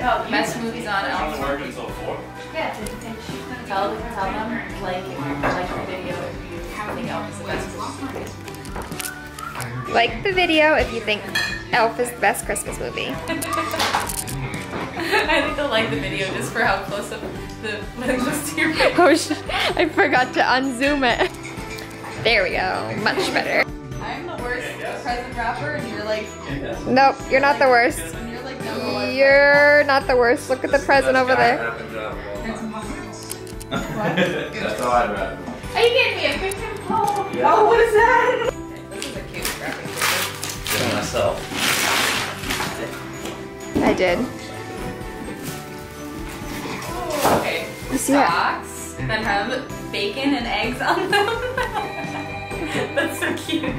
best movies on Elm Street. Yeah, she's gonna tell them like the video if you think Elf is the best Christmas movie. Like the video if you think Elf is the best Christmas movie. I think they'll like the video just for how close up the lens was to your face. Oh shit, I forgot to unzoom it. There we go, much better. I'm the worst present wrapper and you're like... Nope, you're not the worst. You're not the worst. Look at the present over there. That's all I'd wrap. Are you getting me a picture? Oh, what is that? This is a cute wrapping paper. Did it myself. I did. Okay, socks that have bacon and eggs on them. That's so cute.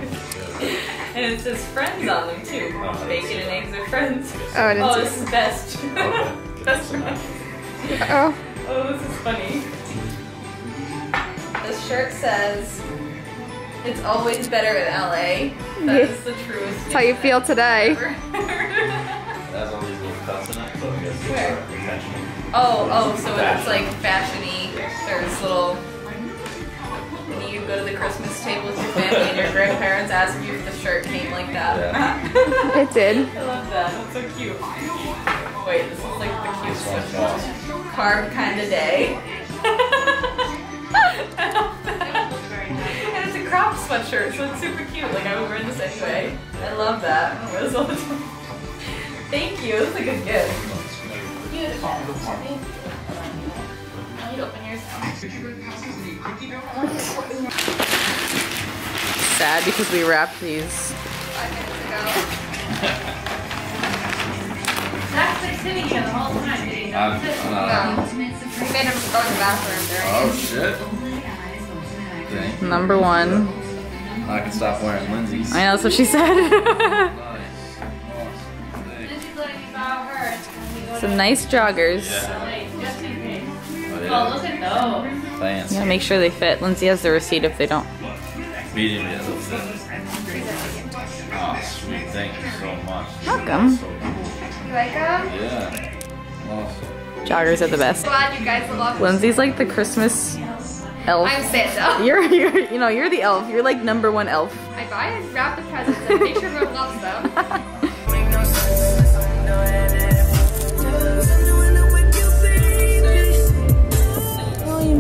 And it says friends on them too. Bacon and eggs are friends. Oh, it is. Oh, this is best. Best friends. Uh-oh. Oh, this is funny. This shirt says, it's always better in LA. That is the truest. That's how you feel today. That's all these little cuts in that book. Where? Oh, so it's like fashion-y. There's little, you go to the Christmas table with your family and your grandparents ask you if the shirt came like that or not. It did. I love that, that's so cute. Wait, this is like the cutest carb kind of day. I love that. And it's a crop sweatshirt, so it's super cute. Like, I would wear this anyway. I love that. I wear this all the time. Thank you, that's a good gift. You need to open yours now. Sad because we wrapped these 5 minutes ago. That's like sitting here the whole time, did you know? We made him go to the bathroom. There he is. Shit. Number one. I can stop wearing Lindsay's. I know, that's what she said. Some nice joggers. Yeah. Oh, look at those. Fancy. Yeah, make sure they fit. Lindsay has the receipt if they don't. Medium is a fit. Oh, sweet. Thank you so much. Welcome. You like them? Yeah. Awesome. Joggers are the best. Glad you guys love. Lindsay's like the Christmas elf. I'm Santa. You're, you know, you're the elf. You're like number one elf. I buy and wrap the presents and make sure everyone loves them.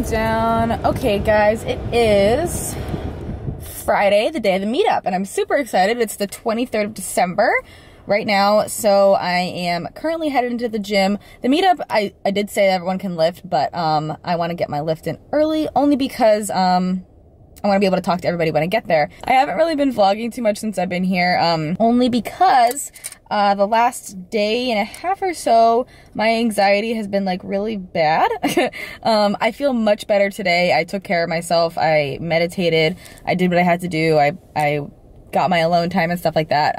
Down. Okay guys, it is Friday, the day of the meetup, and I'm super excited. It's the 23rd of December right now, so I am currently headed into the gym. The meetup, I did say that everyone can lift, but I want to get my lift in early only because I want to be able to talk to everybody when I get there. I haven't really been vlogging too much since I've been here, only because the last day and a half or so, my anxiety has been like really bad. I feel much better today. I took care of myself. I meditated. I did what I had to do. I got my alone time and stuff like that.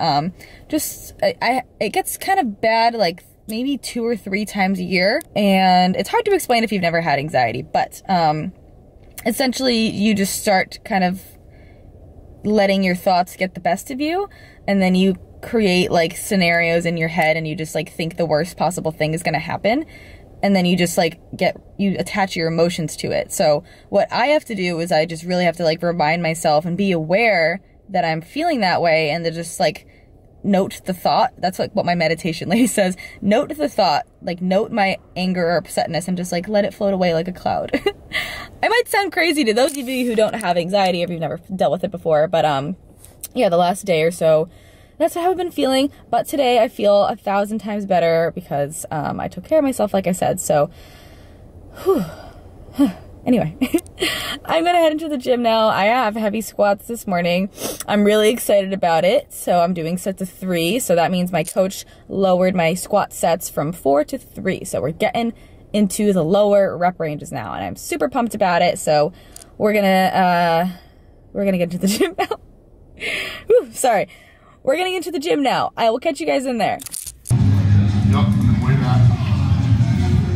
It gets kind of bad like maybe 2 or 3 times a year, and it's hard to explain if you've never had anxiety, but essentially, you just start kind of letting your thoughts get the best of you, and then you create like scenarios in your head, and you just like think the worst possible thing is going to happen, and then you just like you attach your emotions to it. So what I have to do is I just really have to like remind myself and be aware that I'm feeling that way, and to just like note the thought. That's like what my meditation lady says. Note the thought, like note my anger or upsetness, and just like let it float away like a cloud. I might sound crazy to those of you who don't have anxiety if you've never dealt with it before, but yeah, the last day or so, that's how I've been feeling. But today I feel 1,000 times better because I took care of myself, like I said. So, whew. Anyway, I'm gonna head into the gym now. I have heavy squats this morning. I'm really excited about it. So I'm doing sets of 3. So that means my coach lowered my squat sets from 4 to 3. So we're getting into the lower rep ranges now, and I'm super pumped about it. So we're gonna get into the gym now. Whew, sorry. We're gonna get into the gym now. I will catch you guys in there. Yep, and then way back.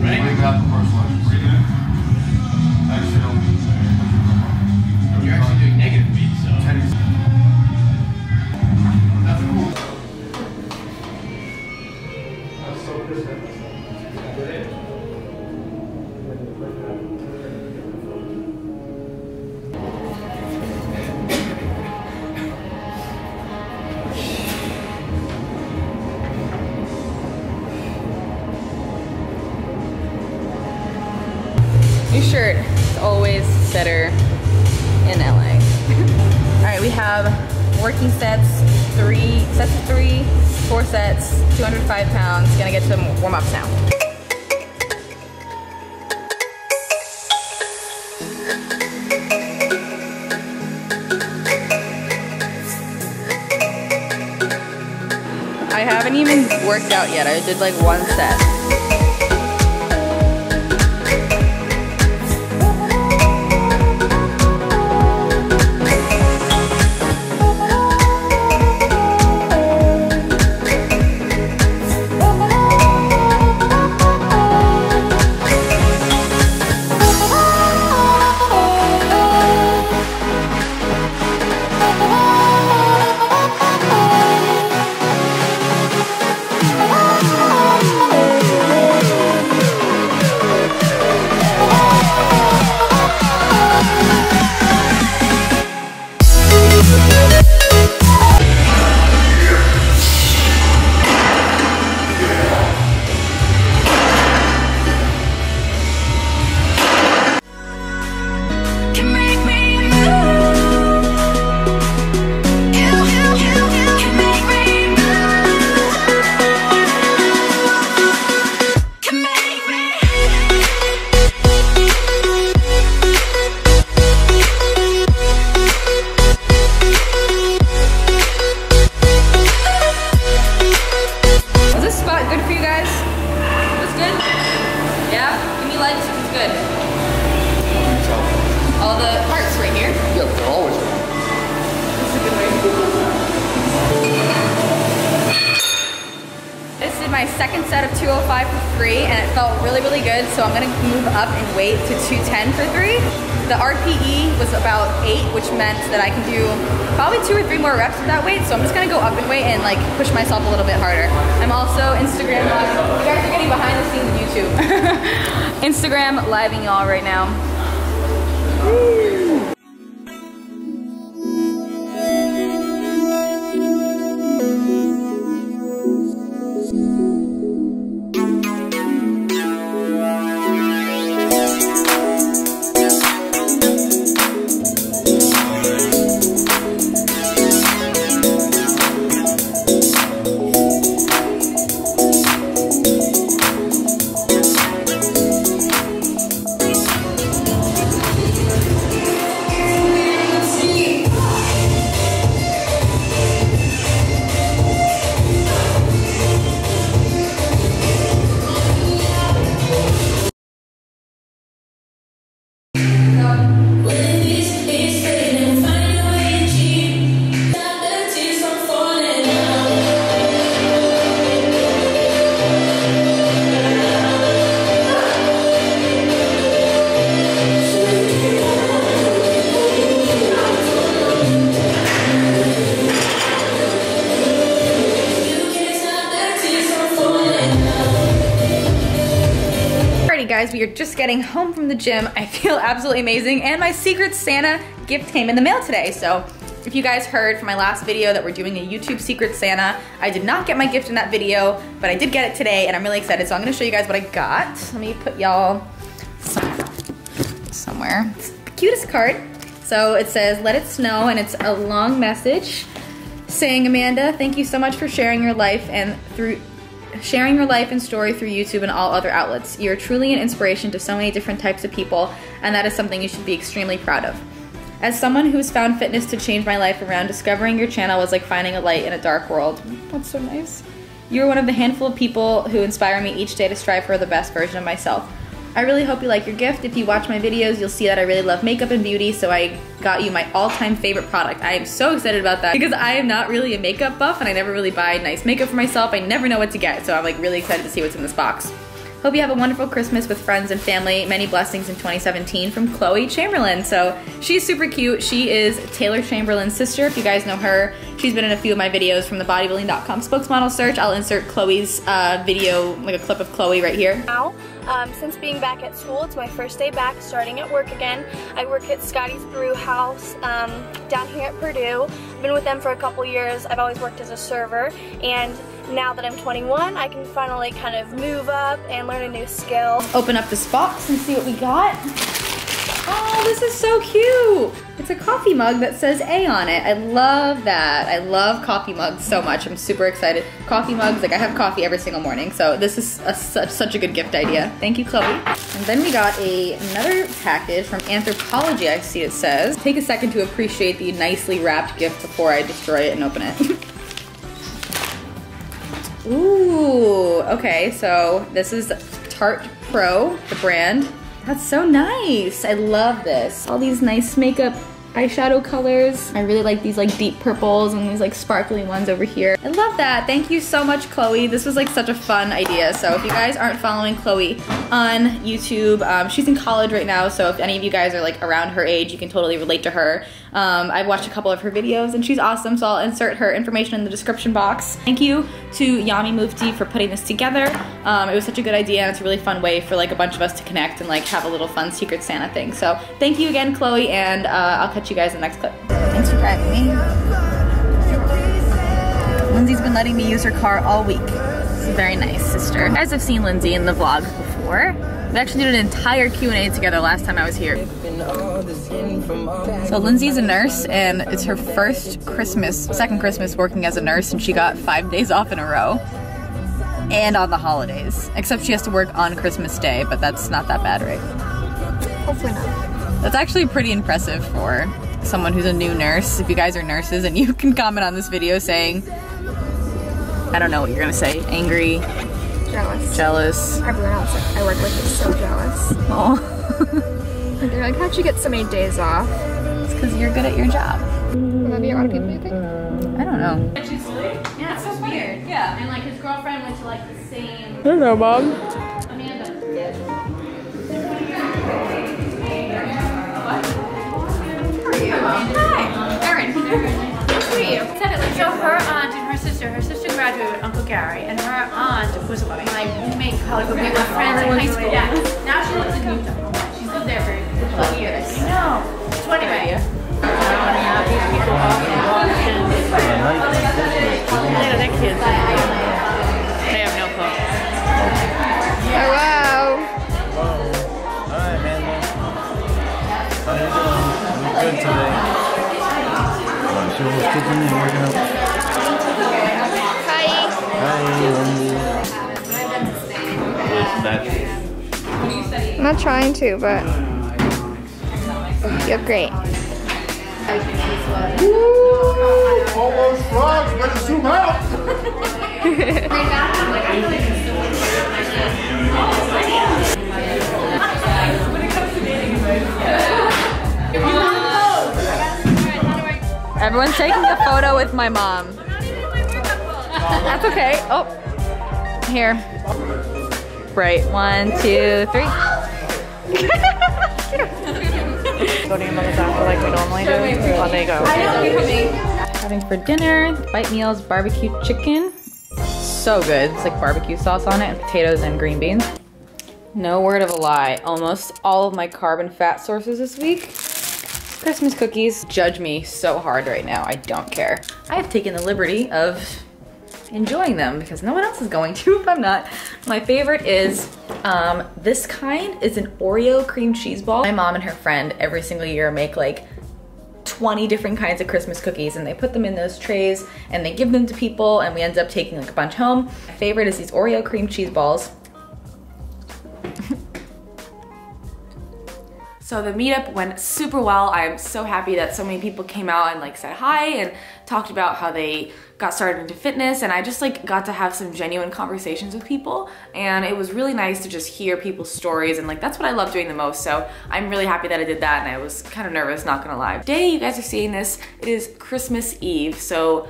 Ready? Way back for first lunge. You're actually doing negative beats, so. That's cool. That's so good. shirt. It's always better in LA. All right, we have working sets, sets of three, 4 sets, 205 pounds. Gonna get some warm-ups now. I haven't even worked out yet. I did like 1 set. My second set of 205 for 3, and it felt really, really good, so I'm gonna move up in weight to 210 for 3. The RPE was about 8, which meant that I can do probably 2 or 3 more reps with that weight, so I'm just gonna go up in weight and like push myself a little bit harder. I'm also Instagram live. You guys are getting behind the scenes YouTube. Instagram living y'all right now. Woo. Guys, we are just getting home from the gym. I feel absolutely amazing, and my Secret Santa gift came in the mail today. So if you guys heard from my last video that we're doing a YouTube Secret Santa, I did not get my gift in that video, but I did get it today, and I'm really excited. So I'm gonna show you guys what I got. Let me put y'all somewhere. It's the cutest card. So it says, "Let it snow," and it's a long message saying, "Amanda, thank you so much for sharing your life and story through YouTube and all other outlets. You're truly an inspiration to so many different types of people, and that is something you should be extremely proud of. As someone who's found fitness to change my life around, discovering your channel was like finding a light in a dark world." That's so nice. "You're one of the handful of people who inspire me each day to strive for the best version of myself. I really hope you like your gift. If you watch my videos, you'll see that I really love makeup and beauty, so I got you my all-time favorite product." I am so excited about that because I am not really a makeup buff and I never really buy nice makeup for myself. I never know what to get, so I'm like really excited to see what's in this box. "Hope you have a wonderful Christmas with friends and family. Many blessings in 2017 from Chloe Chamberlain." So she's super cute. She is Taylor Chamberlain's sister, if you guys know her. She's been in a few of my videos from the bodybuilding.com spokesmodel search. I'll insert Chloe's video, like a clip of Chloe right here. Now, since being back at school, it's my first day back starting at work again. I work at Scotty's Brew House down here at Purdue. I've been with them for a couple years. I've always worked as a server, and now that I'm 21, I can finally kind of move up and learn a new skill. Open up this box and see what we got. Oh, this is so cute. It's a coffee mug that says A on it. I love that. I love coffee mugs so much. I'm super excited. Coffee mugs, like I have coffee every single morning, so this is such a good gift idea. Thank you, Chloe. And then we got another package from Anthropologie, I see it says. Take a second to appreciate the nicely wrapped gift before I destroy it and open it. Ooh, okay, so this is Tarte Pro, the brand. That's so nice. I love this. All these nice makeup eyeshadow colors. I really like these like deep purples and these like sparkly ones over here. I love that. Thank you so much, Chloe. This was like such a fun idea. So if you guys aren't following Chloe on YouTube, she's in college right now. So if any of you guys are like around her age, you can totally relate to her. I've watched a couple of her videos and she's awesome. So I'll insert her information in the description box. Thank you to Yami Mufti for putting this together. It was such a good idea and it's a really fun way for like a bunch of us to connect and like have a little fun Secret Santa thing. So thank you again, Chloe, and I'll catch you guys in the next clip. Thanks for driving me. Lindsay's been letting me use her car all week. She's a very nice sister. You guys have seen Lindsay in the vlog before. We actually did an entire Q&A together last time I was here. So Lindsay's a nurse and it's her second Christmas working as a nurse, and she got 5 days off in a row. And on the holidays. Except she has to work on Christmas Day, but that's not that bad, right? Hopefully not. That's actually pretty impressive for someone who's a new nurse. If you guys are nurses and you can comment on this video saying, I don't know what you're gonna say, angry, jealous. Everyone else I work with is so jealous. Oh. They're like, how'd you get so many days off? It's because you're good at your job. Would that be a lot of people, you think? I don't know. Yeah, it's so weird. Yeah, and like his girlfriend went to like the same. I don't know, Mom. Hi, Erin. Who are you? So her aunt and her sister graduated with Uncle Gary, and her aunt was my roommate, colleague, we were friends in high school. Yeah. Now she lives in Utah. She's lived there for 12 years. I know. So anyway. Look at their kids. They have no clue. Hello. Hi, Amanda. How are you doing? Good today. She was cooking and working out. Hi. Hi. I'm not trying to, but you look great. Woo! Almost frogs, better zoom out! When it comes to dating, right? Everyone's taking a photo with my mom. I'm not even in my makeup book. That's okay. Oh, here. Right. 1, 2, 3. Go to your mother's after like we normally do. Oh, there you go. Having for dinner, Bite Meals, barbecue chicken. So good. It's like barbecue sauce on it and potatoes and green beans. No word of a lie. Almost all of my carb and fat sources this week. Christmas cookies. Judge me so hard right now, I don't care. I have taken the liberty of enjoying them because no one else is going to if I'm not. My favorite is, this kind is an Oreo cream cheese ball. My mom and her friend every single year make like 20 different kinds of Christmas cookies and they put them in those trays and they give them to people and we end up taking like a bunch home. My favorite is these Oreo cream cheese balls. So the meetup went super well. I'm so happy that so many people came out and like said hi and talked about how they got started into fitness, and I just like got to have some genuine conversations with people, and it was really nice to just hear people's stories, and like that's what I love doing the most, so I'm really happy that I did that, and I was kind of nervous, not gonna lie. Today, you guys are seeing this, it is Christmas Eve, so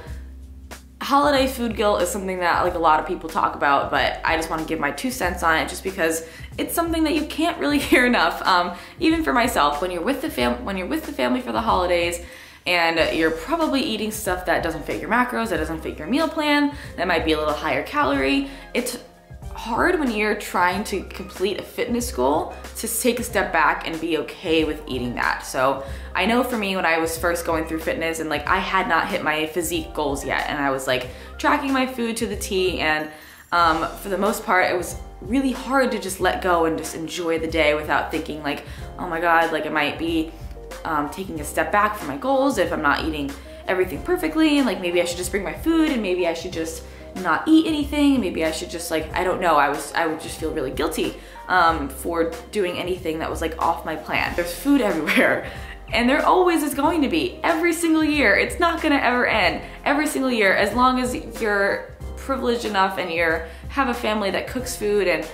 holiday food guilt is something that like a lot of people talk about, but I just want to give my 2 cents on it just because it's something that you can't really hear enough. Even for myself, when you're with the family for the holidays and you're probably eating stuff that doesn't fit your macros, that doesn't fit your meal plan, that might be a little higher calorie, it's hard when you're trying to complete a fitness goal to take a step back and be okay with eating that. So I know for me when I was first going through fitness and like I had not hit my physique goals yet and I was like tracking my food to the T, and for the most part it was really hard to just let go and just enjoy the day without thinking like, oh my God, like I might be taking a step back from my goals if I'm not eating everything perfectly, and like maybe I should just bring my food, and maybe I should just not eat anything, maybe I should just like, I don't know, I would just feel really guilty for doing anything that was like off my plan. There's food everywhere, and there always is going to be, every single year. It's not gonna ever end. Every single year, as long as you're privileged enough and you're have a family that cooks food, and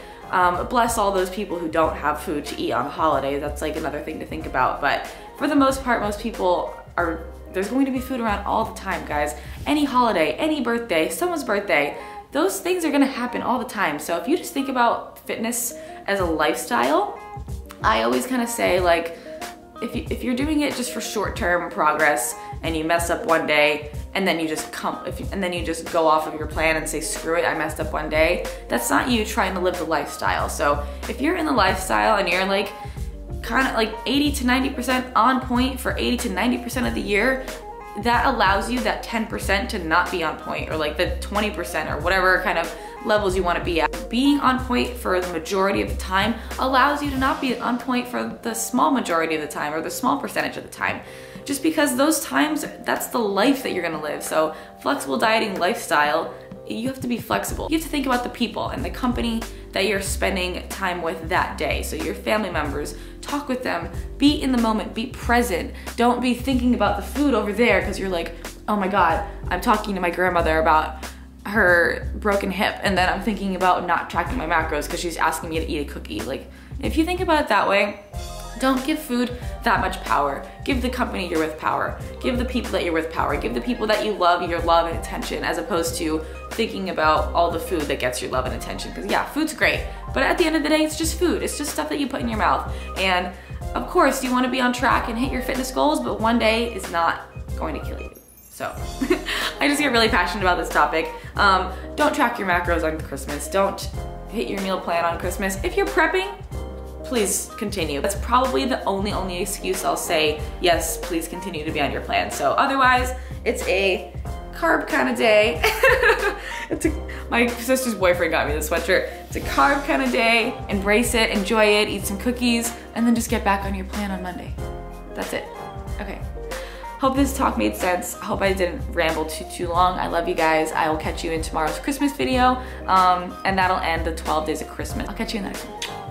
bless all those people who don't have food to eat on a holiday. That's like another thing to think about, but for the most part, most people are, there's going to be food around all the time, guys. Any holiday, any birthday, someone's birthday, those things are gonna happen all the time. So if you just think about fitness as a lifestyle, I always kind of say like, if you're doing it just for short-term progress and you mess up one day, and then you just go off of your plan and say, screw it, I messed up one day, that's not you trying to live the lifestyle. So if you're in the lifestyle and you're like, kind of like 80 to 90% on point for 80 to 90% of the year, that allows you that 10% to not be on point, or like the 20% or whatever kind of levels you want to be at. Being on point for the majority of the time allows you to not be on point for the small majority of the time, or the small percentage of the time. Just because those times, that's the life that you're gonna live. So flexible dieting lifestyle, you have to be flexible. You have to think about the people and the company that you're spending time with that day. So your family members, talk with them, be in the moment, be present. Don't be thinking about the food over there because you're like, oh my God, I'm talking to my grandmother about her broken hip, and then I'm thinking about not tracking my macros because she's asking me to eat a cookie. Like, if you think about it that way, don't give food that much power. Give the company you're with power. Give the people that you're with power. Give the people that you love your love and attention, as opposed to thinking about all the food that gets your love and attention. Because yeah, food's great, but at the end of the day, it's just food. It's just stuff that you put in your mouth. And of course, you want to be on track and hit your fitness goals, but one day is not going to kill you. So I just get really passionate about this topic. Don't track your macros on Christmas. Don't hit your meal plan on Christmas. If you're prepping, please continue. That's probably the only excuse I'll say, yes, please continue to be on your plan. So otherwise, it's a carb kind of day. My sister's boyfriend got me the sweatshirt. It's a carb kind of day. Embrace it, enjoy it, eat some cookies, and then just get back on your plan on Monday. That's it. Okay. Hope this talk made sense. Hope I didn't ramble too long. I love you guys. I will catch you in tomorrow's Christmas video, and that'll end the 12 days of Christmas. I'll catch you in the next one.